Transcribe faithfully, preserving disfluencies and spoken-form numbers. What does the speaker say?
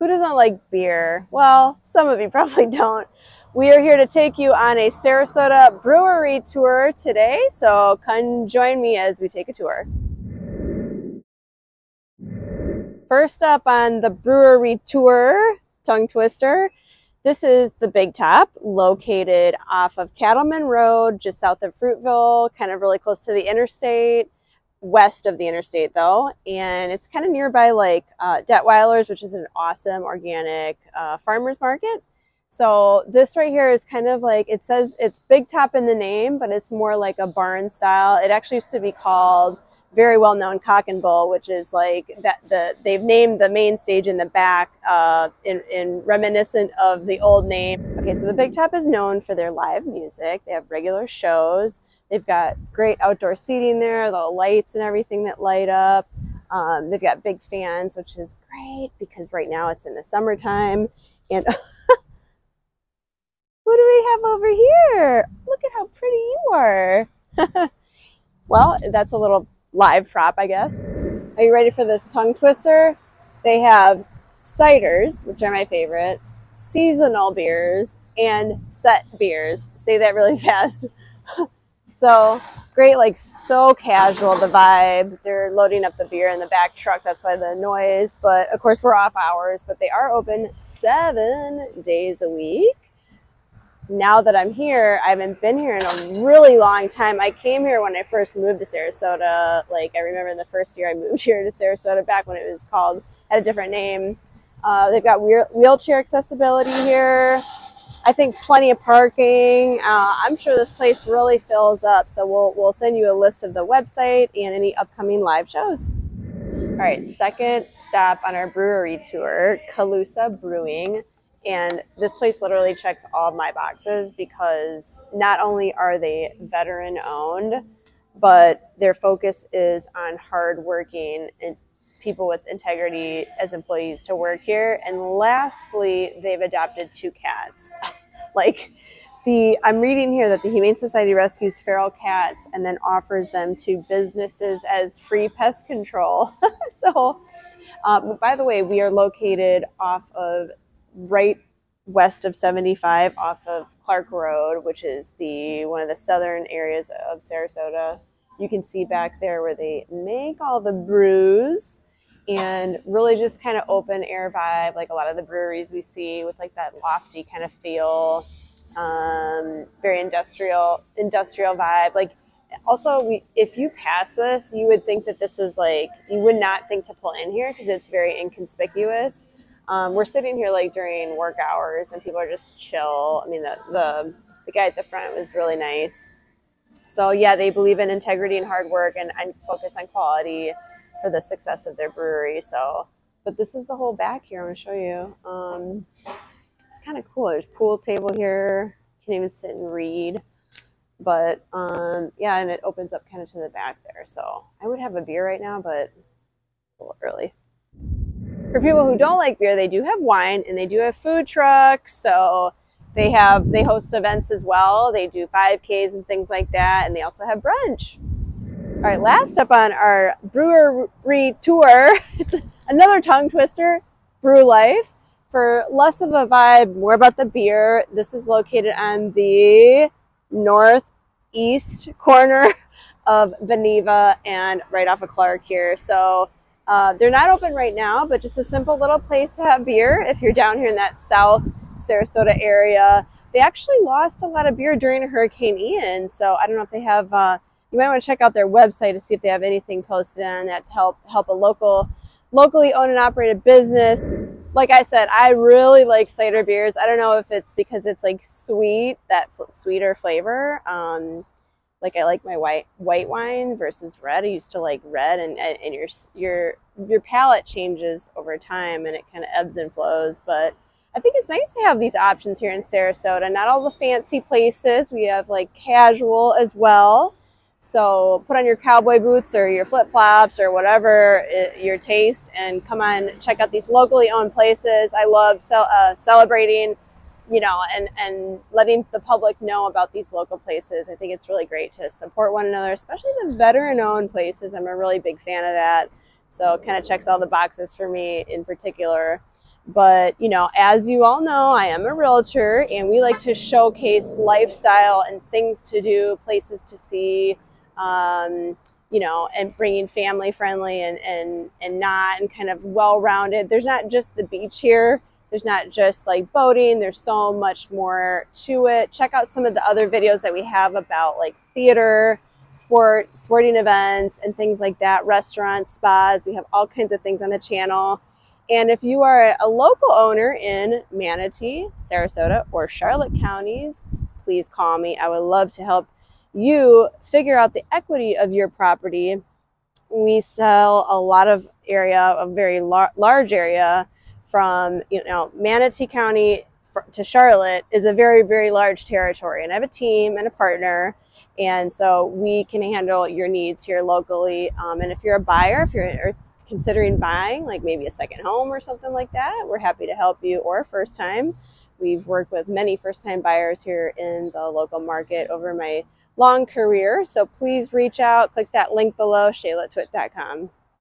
Who doesn't like beer? Well, some of you probably don't. We are here to take you on a Sarasota brewery tour today, so come join me as we take a tour. First up on the brewery tour, tongue twister, this is the Big Top, located off of Cattleman Road, just south of Fruitville, kind of really close to the interstate. West of the interstate though, and it's kind of nearby like uh, Detweiler's, which is an awesome organic uh, farmers market. So this right here is kind of like, it says it's Big Top in the name, but it's more like a barn style. It actually used to be called very well-known Cock and Bull, which is like that the they've named the main stage in the back uh, in, in reminiscent of the old name. Okay, so the Big Top is known for their live music. They have regular shows. They've got great outdoor seating there, the lights and everything that light up. Um, they've got big fans, which is great because right now it's in the summertime. And what do we have over here? Look at how pretty you are. Well, that's a little live prop, I guess. Are you ready for this tongue twister? They have ciders, which are my favorite, seasonal beers, and set beers. Say that really fast. So great, like so casual, the vibe. They're loading up the beer in the back truck. That's why the noise. But of course we're off hours, but they are open seven days a week. Now that I'm here, I haven't been here in a really long time. I came here when I first moved to Sarasota. Like I remember the first year I moved here to Sarasota back when it was called, had a different name. Uh, they've got wheelchair accessibility here. I think plenty of parking. Uh, I'm sure this place really fills up. So we'll, we'll send you a list of the website and any upcoming live shows. All right, second stop on our brewery tour, Calusa Brewing. And this place literally checks all of my boxes because not only are they veteran owned, but their focus is on hardworking and people with integrity as employees to work here. And lastly, they've adopted two cats. Like the, I'm reading here that the Humane Society rescues feral cats and then offers them to businesses as free pest control. So, um, by the way, we are located off of right west of seventy-five off of Clark Road, which is the one of the southern areas of Sarasota. You can see back there where they make all the brews and really just kind of open air vibe, like a lot of the breweries we see with like that lofty kind of feel, um, very industrial, industrial vibe. Like also we, if you pass this, you would think that this was like, you would not think to pull in here because it's very inconspicuous. Um, we're sitting here like during work hours and people are just chill. I mean, the, the, the guy at the front was really nice. So yeah, they believe in integrity and hard work and, and focus on quality for the success of their brewery. So, but this is the whole back here. I'm gonna show you. Um, it's kind of cool. There's a pool table here. You can even sit and read. But um, yeah, and it opens up kind of to the back there. So I would have a beer right now, but a little early. For people who don't like beer, they do have wine and they do have food trucks. So they have, they host events as well. They do five Ks and things like that. And they also have brunch. All right, last up on our brewery tour, it's another tongue twister, Brew Life. For less of a vibe, more about the beer. This is located on the northeast corner of Beneva and right off of Clark here. So Uh, they're not open right now, but just a simple little place to have beer if you're down here in that South Sarasota area. They actually lost a lot of beer during Hurricane Ian, so I don't know if they have, uh, you might want to check out their website to see if they have anything posted on that to help help a local, locally owned and operated business. Like I said, I really like cider beers. I don't know if it's because it's like sweet, that sweeter flavor. Um, Like I like my white white wine versus red. I used to like red, and, and, and your your your palate changes over time, and it kind of ebbs and flows. But I think it's nice to have these options here in Sarasota. Not all the fancy places. We have like casual as well. So put on your cowboy boots or your flip flops or whatever it, your taste, and come on check out these locally owned places. I love cel uh, celebrating. You know, and, and letting the public know about these local places. I think it's really great to support one another, especially the veteran-owned places. I'm a really big fan of that. So it kind of checks all the boxes for me in particular. But, you know, as you all know, I am a realtor, and we like to showcase lifestyle and things to do, places to see, um, you know, and bringing family friendly and, and, and not, and kind of well-rounded. There's not just the beach here. There's not just like boating. There's so much more to it. Check out some of the other videos that we have about like theater, sport, sporting events, and things like that, restaurants, spas. We have all kinds of things on the channel. And if you are a local owner in Manatee, Sarasota, or Charlotte counties, please call me. I would love to help you figure out the equity of your property. We sell a lot of area, a very lar large area from, you know, Manatee County to Charlotte is a very, very large territory. And I have a team and a partner. And so we can handle your needs here locally. Um, and if you're a buyer, if you're or considering buying, like maybe a second home or something like that, we're happy to help you, or first time. We've worked with many first time buyers here in the local market over my long career. So please reach out, click that link below, Shayla Twit dot com.